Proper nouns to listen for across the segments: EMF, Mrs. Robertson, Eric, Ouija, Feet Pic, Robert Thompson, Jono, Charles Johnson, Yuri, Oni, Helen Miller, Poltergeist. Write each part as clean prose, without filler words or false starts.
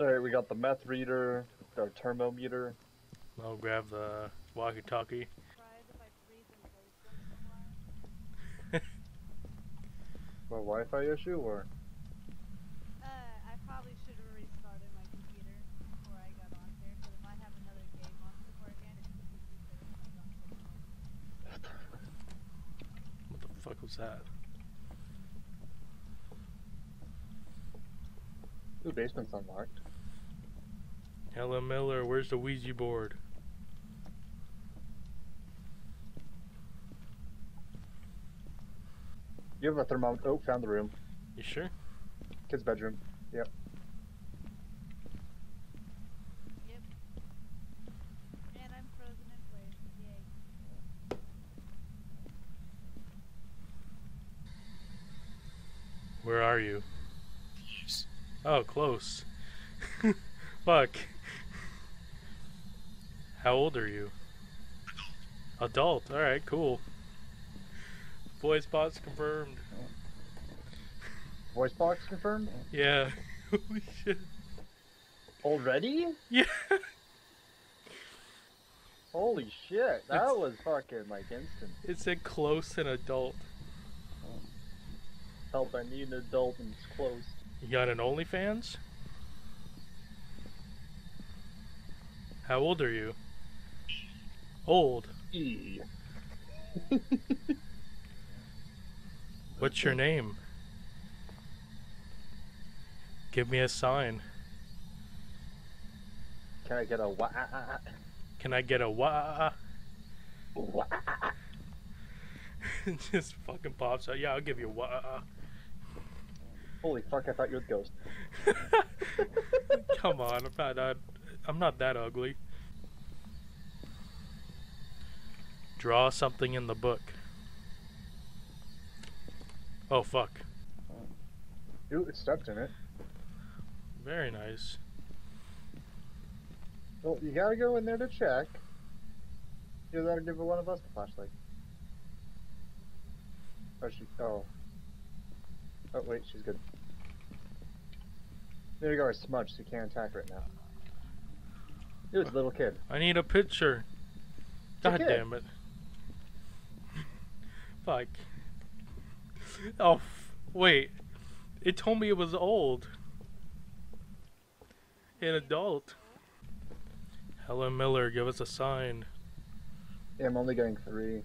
Alright, we got the meth reader, our thermometer. I'll grab the walkie-talkie. My Wi-Fi issue, or? I probably should have restarted my computer before I got on there, because if I have another game on before again, it's going to be better. What the fuck was that? Ooh, basement's unlocked. Helen Miller, where's the Ouija board? You have a thermometer. Oh, found the room. You sure? Kid's bedroom. Yep. Yep. And I'm frozen in place. Yay. Where are you? Yes. Oh, close. Fuck. How old are you? Adult. Adult. Alright, cool. Voice box confirmed. Voice box confirmed? Yeah. Holy shit. Already? Yeah. Holy shit. That was fucking like instant. It said close and adult. Help, I need an adult and it's close. You got an OnlyFans? How old are you? Old. E. What's your name? Give me a sign. Can I get a wah? Can I get a wah? Wah. It just fucking pops out. Yeah, I'll give you a wah. Holy fuck, I thought you were a ghost. Come on, I'm not that ugly. Draw something in the book. Oh fuck. Ooh, it's stuffed in it. Very nice. Well, you gotta go in there to check. You're gotta give one of us the flashlight. Oh, she. Oh. Oh, wait, she's good. There you go, it's smudged, so you can't attack right now. It was a little kid. I need a picture. God damn it. Fuck. Oh, wait. It told me it was old. An adult. Helen Miller, give us a sign. Yeah, I'm only getting 3.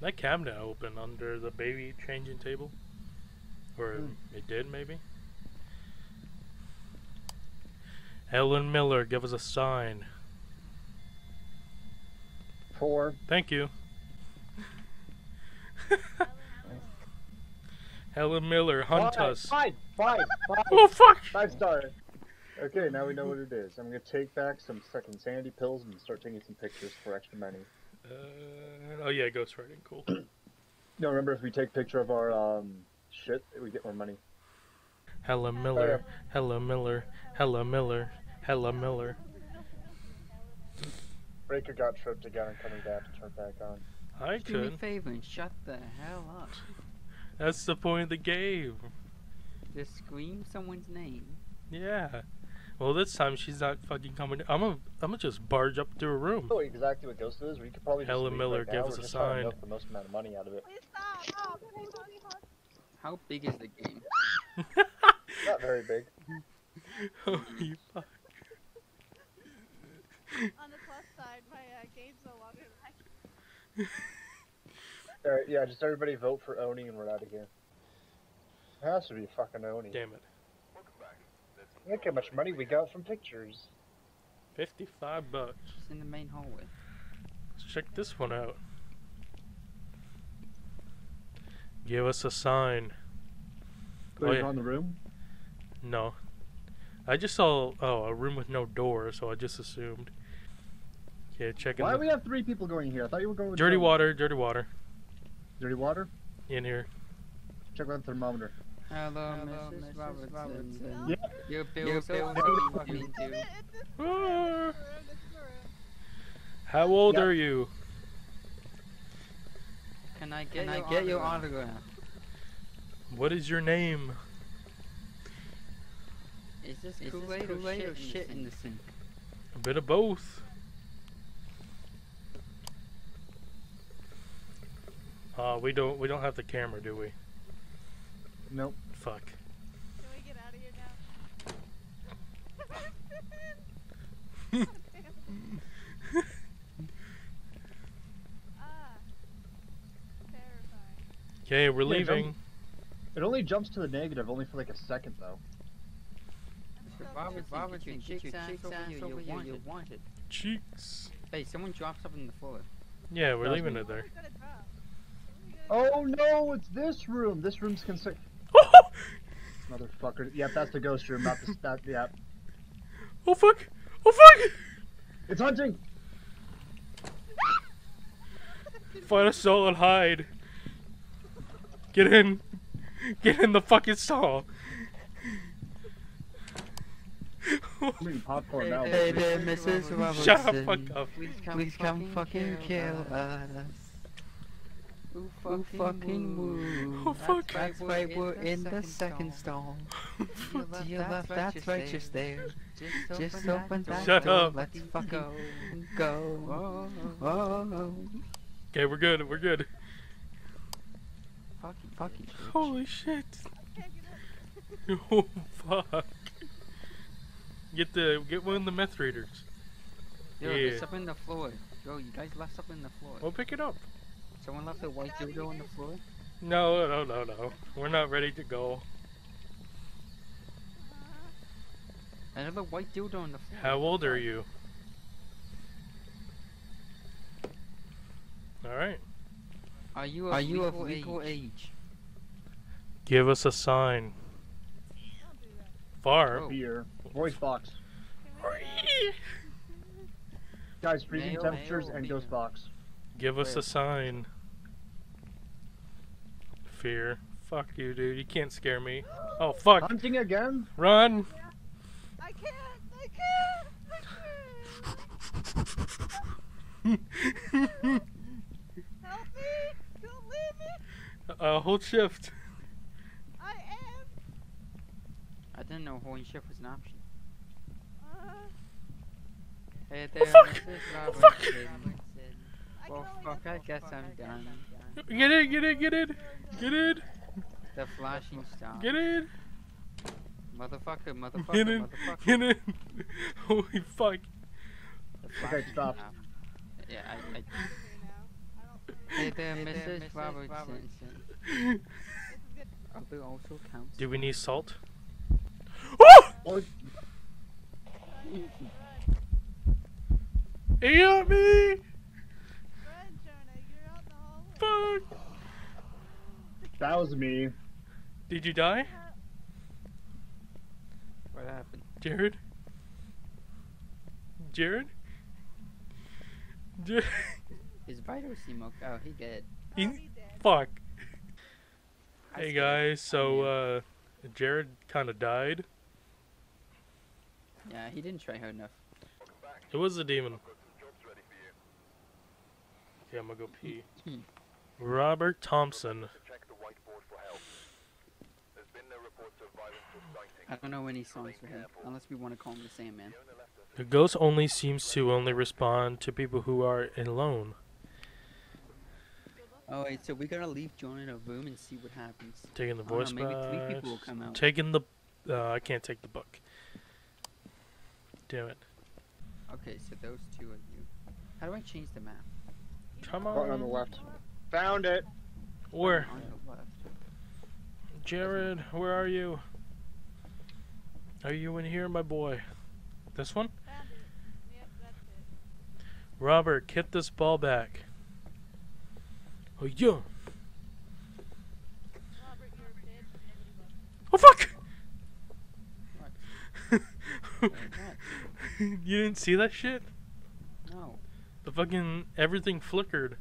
That cabinet open under the baby changing table? Or it did, maybe? Helen Miller, give us a sign. 4. Thank you. Helen Miller, hunt us. 5, 5, 5. Oh fuck! 5 stars. Okay, now we know what it is. I'm gonna take back some fucking sanity pills and start taking some pictures for extra money. Oh yeah, ghostwriting, cool. No, remember if we take a picture of our shit, we get more money. Helen Miller, Helen Miller, Helen Miller, Helen Miller. Breaker got tripped again and coming down to turn back on. I could. Do me a favor and shut the hell up. That's the point of the game. Just scream someone's name. Yeah. Well, this time she's not fucking coming. I'm gonna just barge up to her room. Oh, exactly what Ghost is. We could probably. Helen Miller, right now. Give us a sign. The most amount of money out of it. Stop. How big is the game? Not very big. Oh, you fuck. On the plus side, my game's no longer back. Alright, yeah, just everybody vote for Oni and we're out of here. It has to be fucking Oni. Damn it. Look how much money we got from pictures. 55 bucks. It's in the main hallway. Let's check this one out. Give us a sign. Are you on the room? No. I just saw, oh, a room with no door, so I just assumed. Okay, checking. Why do we have 3 people going here? I thought you were going with dirty water, dirty water. Dirty water? In here. Check out the thermometer. Hello, Mrs. Robertson. Yep. Your bill. How old are you? Can I get your autograph? What is your name? Is this Kool-Aid or shit in the sink? A bit of both. We don't have the camera, do we? Nope. Fuck. Can we get out of here now? Okay, we're leaving. It only jumps to the negative, only for like a second though. Cheeks. Hey, someone dropped something on the floor. Yeah, we're leaving it there. Oh no, it's this room. This room's concerned. Motherfucker. Yep, that's the ghost room, not the stat. Yep. Oh fuck! Oh fuck! It's hunting! Find a soul and hide. Get in. Get in the fucking stall. I'm eating popcorn now. Hey, hey, Mrs. Robertson. Shut the fuck up. Please come fucking kill us. Who fucking moved? Oh fuck. That's why we're in the second stall. That's right, just there. Just open that door. Shut up. Let's fucking go. Okay, we're good. We're good. Fucking holy shit. Oh fuck. Get one of the meth readers. Yo, yeah. There's something in the floor. Yo, you guys left something in the floor. We'll pick it up. Someone left a white dildo on the floor? No. We're not ready to go. Another white dildo on the floor. How old are you? Alright. Are you of legal age? Give us a sign. Far. Oh. Here. Voice box. Guys, freezing temperatures and ghost box. Give us a sign. Fear. Fuck you, dude. You can't scare me. Oh, fuck. Hunting again? Run! Yeah. I can't! Help me! Don't leave me! Hold shift. I didn't know holding shift was an option. Hey there, oh fuck, I guess I'm done. Get in! The flashing star. Get in! Motherfucker. Get in! Holy fuck. Okay, stop. Yeah, I... Hey there, Mrs. Robertson. Also counts. Do we need salt? Oh! He got me! Run, Jono, you're out the hallway. Fuck! That was me. Did you die? What happened? Jared? Is Vito Smoke? Oh, he dead. He fuck. Hey guys, so Jared kind of died. Yeah, he didn't try hard enough. It was a demon. Okay, I'm gonna go pee. Robert Thompson. I don't know any songs for him, unless we want to call him the Sandman. The ghost only seems to respond to people who are alone. Oh wait, so we gotta leave John in a room and see what happens. Taking the voice box. Maybe 3 people will come out. Taking the... I can't take the book. Damn it. Okay, so those 2 are you. How do I change the map? Come on. On the left. Found it! Where? On the left. Jared, where are you? Are you in here, my boy? This one? Yep, that's it. Robert, get this ball back. Oh, yeah. Robert, you're dead. Oh, fuck! What? You didn't see that shit? No. The fucking everything flickered.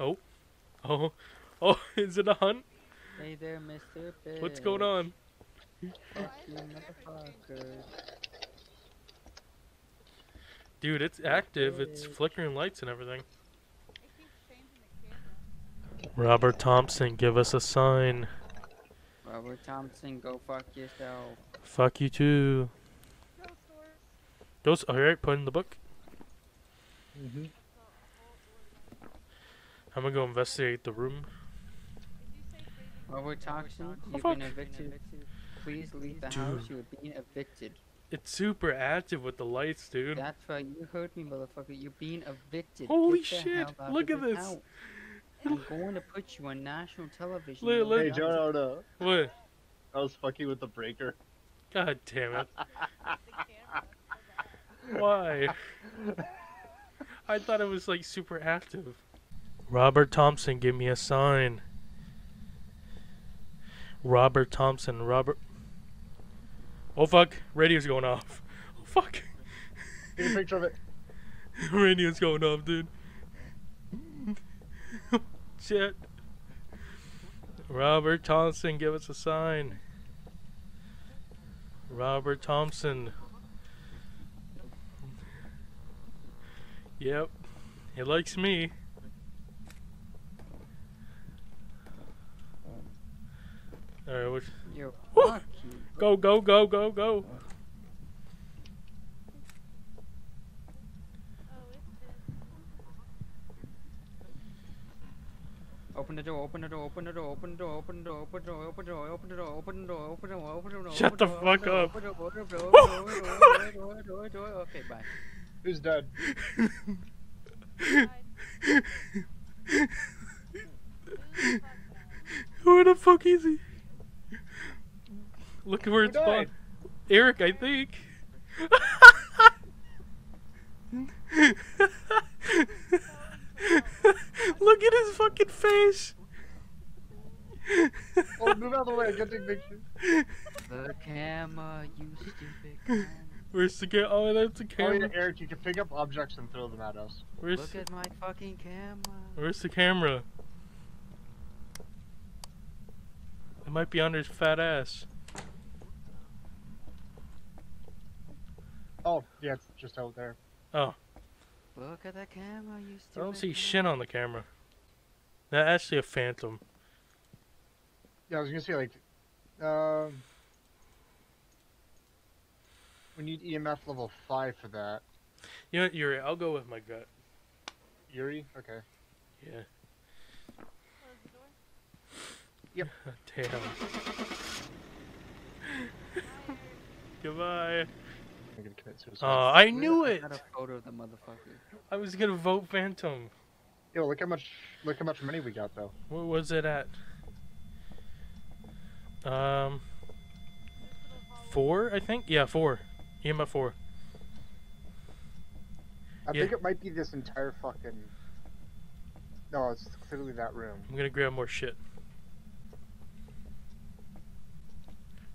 Oh. Oh. Oh, is it a hunt? Hey there, Mr. Bitch. What's going on? Fuck you, motherfucker. Dude, it's active. It's flickering lights and everything. Robert Thompson, give us a sign. Robert Thompson, go fuck yourself. Fuck you too. Those are right, put in the book. Mhm. I'm gonna go investigate the room. Robert Thompson, you've been evicted. Please leave the house. You are being evicted. It's super active with the lights, dude. That's right. You heard me, motherfucker. You're being evicted. Holy shit! Look at this. Out. I'm going to put you on national television. Hey, Jono, no. What? I was fucking with the breaker. God damn it. Why? I thought it was like super active. Robert Thompson, give me a sign. Robert Thompson, Robert. Oh fuck, radio's going off. Oh fuck. Get a picture of it. Radio's going off, dude. Shit. Robert Thompson, give us a sign. Robert Thompson. Yep. He likes me. Alright, what? Yo, fuck you, bro. Go, go, go, go, go. Open the door, open the door, open the door, open the door, open the door, open the door, open the door, open the door, open the door, open the door, open the door. Shut the fuck up. Okay, bye. Who's dead? Where the fuck is he? Look at where it's spawned. Eric, I think. Look at his fucking face! Oh, move out of the way, I'm getting pictures. The camera, you stupid camera. Where's the camera? Oh, that's the camera. Oh, yeah, Eric, you can pick up objects and throw them at us. Where's Look at my fucking camera. Where's the camera? It might be under his fat ass. Oh, yeah, it's just out there. Oh. Look at the camera, you stupid. I don't see shit on the camera. That's actually a phantom. Yeah, I was gonna say, like, we need EMF level 5 for that. You know what, Yuri, I'll go with my gut. Yuri? Okay. Yeah. Close the door? Yep. Damn. Goodbye. I knew it! I had a photo of the motherfucker. I was gonna vote phantom. Yo, look how much money we got though. What was it at? 4, I think? Yeah, 4. EMF 4. I think it might be this entire fucking... No, it's clearly that room. I'm gonna grab more shit.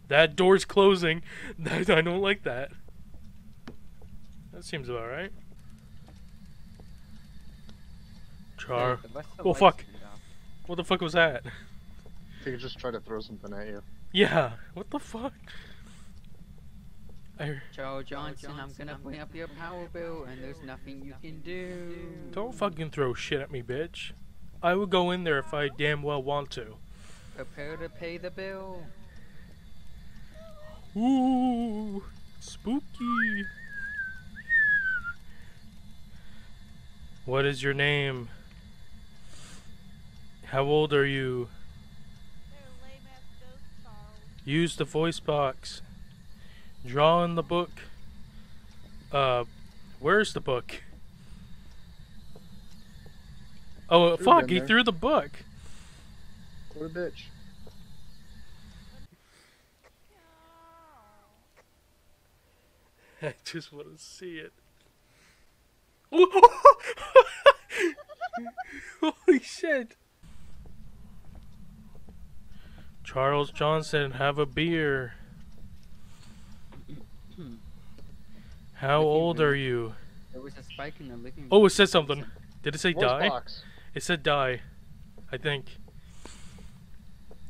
That door's closing. I don't like that. That seems about right. Char. Oh fuck! What the fuck was that? I think I just tried to throw something at you. Yeah. What the fuck? Charles Johnson, I'm gonna bring up your power bill, and there's nothing you can do. Don't fucking throw shit at me, bitch. I will go in there if I damn well want to. Prepare to pay the bill. Ooh, spooky. What is your name? How old are you? Use the voice box. Draw in the book. Where's the book? Oh, fuck, he threw the book. What a bitch. I just want to see it. Holy shit! Charles Johnson, have a beer. How old are you? There was a spike in the living room. Oh, it said something. Did it say die? Box. It said die, I think.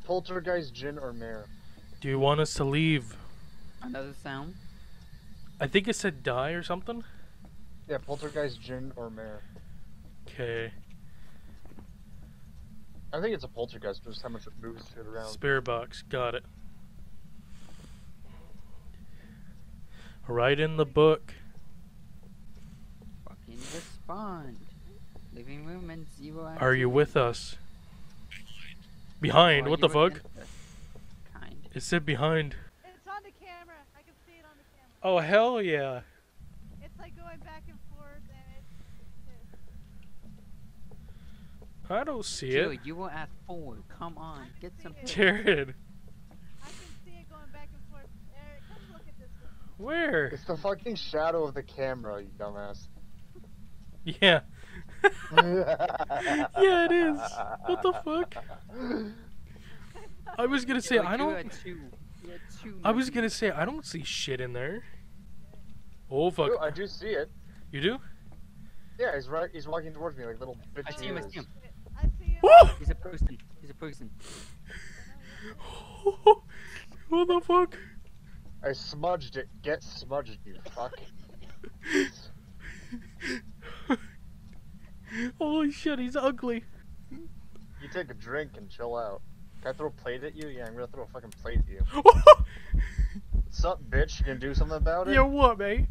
Poltergeist, gin, or mare. Do you want us to leave? Another sound? I think it said die or something. Yeah, poltergeist, gin, or mare. Okay. I think it's a poltergeist, just how much it moves shit around. Spirit box, got it. Right in the book. Fucking respond. Living room and zero. Are you with us? Behind? What the fuck? Kind. It said behind. It's on the camera. I can see it on the camera. Oh hell yeah. It's like going back and forth and I don't see it. Dude, you were at 4. Come on, get some. Jared. Where? It's the fucking shadow of the camera, you dumbass. Yeah. Yeah, it is. What the fuck? I was gonna say, I don't... I was gonna say, I don't see shit in there. Oh, fuck. Dude, I do see it. You do? Yeah, he's right. He's walking towards me like little bitch. I see him, I see him. I see him. Woo! He's a person. He's a person. What the fuck? I smudged it. Get smudged, you fuck. Holy shit, he's ugly. You take a drink and chill out. Can I throw a plate at you? Yeah, I'm gonna throw a fucking plate at you. What's up, bitch? You gonna do something about it? Yo, what, mate?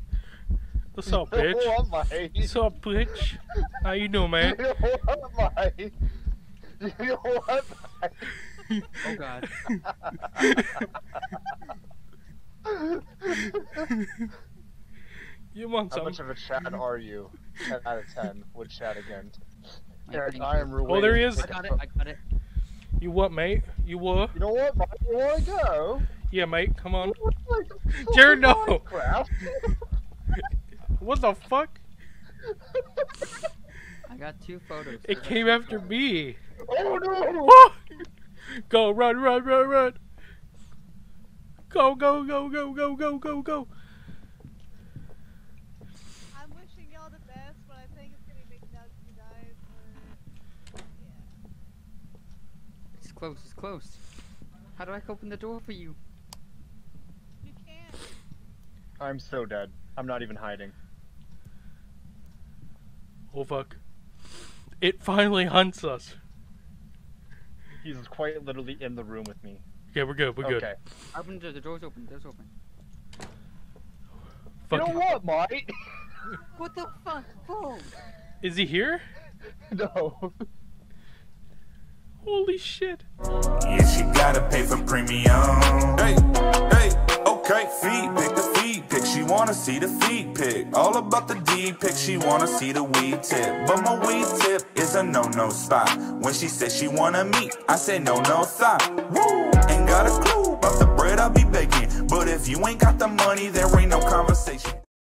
What's up, bitch? What, mate? What's up, bitch? How you doing, man? You what, mate? You what, mate? Oh, God. You want some? How much of a Chad are you? 10 out of 10 would Chad again. Eric, I am ruined. Oh, there he is. I got it. I got it. You what, mate? You what? You know what? Mate? You want to go? Yeah, mate. Come on. Jared, no. What the fuck? I got 2 photos. It came after me. Oh no! Go, run, run, run, run. Go, go, go, go, go, go, go, go. I'm wishing y'all the best, but I think it's gonna make Doug die. Or... yeah. It's close, it's close. How do I open the door for you? You can't. I'm so dead. I'm not even hiding. Oh fuck. It finally hunts us. He's quite literally in the room with me. Okay, we're good, we're good. Okay. Open the door's open, door's open. Fuck. You know what, mate? What the fuck? Whoa. Is he here? No. Holy shit. Yeah, she gotta pay for premium. Hey, hey, okay. Feed pick, the feed pick. She wanna see the feed pick. All about the D pick. She wanna see the weed tip. But my weed tip is a no-no spot. When she said she wanna meet, I said no-no stop. Woo! Ain't got a clue about the bread I'll be baking. But if you ain't got the money, there ain't no conversation.